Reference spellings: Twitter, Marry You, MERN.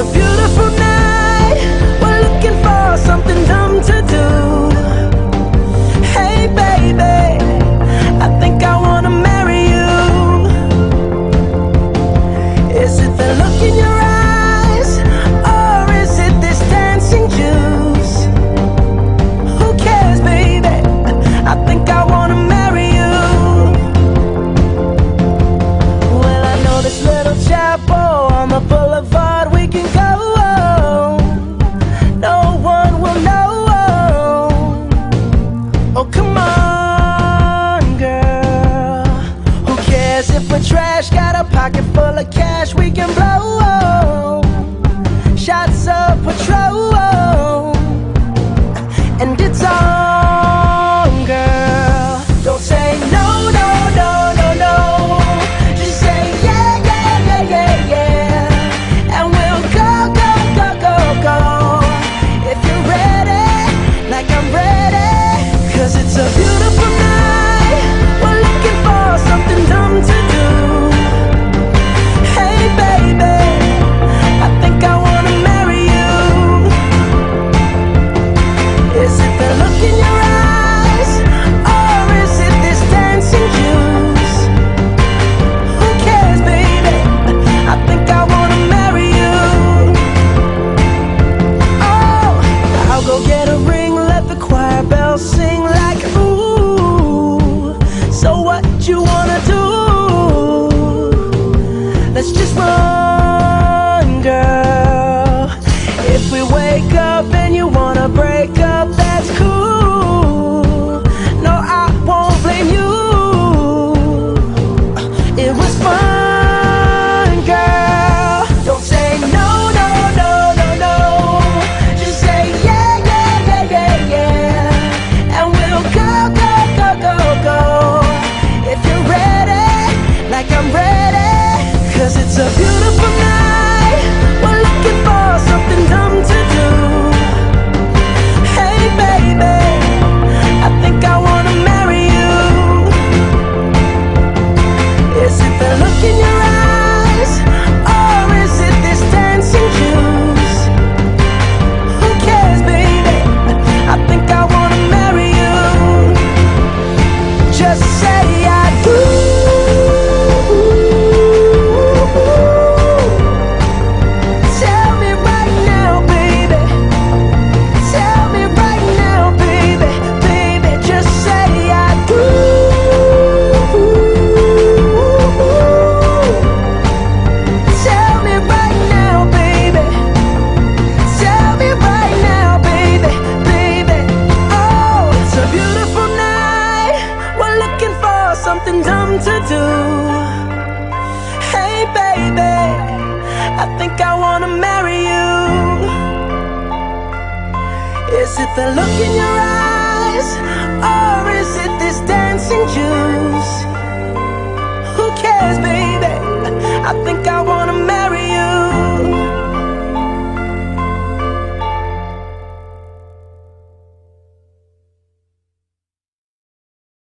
a beautiful night. We're looking for something dumb to do. Hey baby, I think I wanna marry you. Is it the look in your eyes, or is it this dancing juice? Who cares baby, I think I wanna marry you. Well, I know this little chapel on the boulevard. Got a pocket full of cash, we can blow shots of patrol, and it's on, girl. Don't say no, no, no, no, no. Just say yeah, yeah, yeah, yeah, yeah, and we'll go, go, go, go, go. If you're ready, like I'm ready, 'cause it's a beautiful night. We're looking for something dumb to do. Let's just run, girl. If we wake up and you wanna break up, that's cool. No, I won't blame you. It was fun, girl. Don't say no, no, no, no, no. Just say yeah, yeah, yeah, yeah, yeah, and we'll go, go, go, go, go. If you're ready, like I'm ready, 'cause it's a beautiful night. We're looking for something dumb to do. Hey baby, I think I wanna marry you. Is it the look in your eyes, or is it this dancing juice? Who cares baby, I think I wanna marry you. Just say I do. Something dumb to do. Hey baby, I think I wanna marry you. Is it the look in your eyes, or is it this dancing juice? Who cares baby, I think